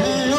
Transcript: है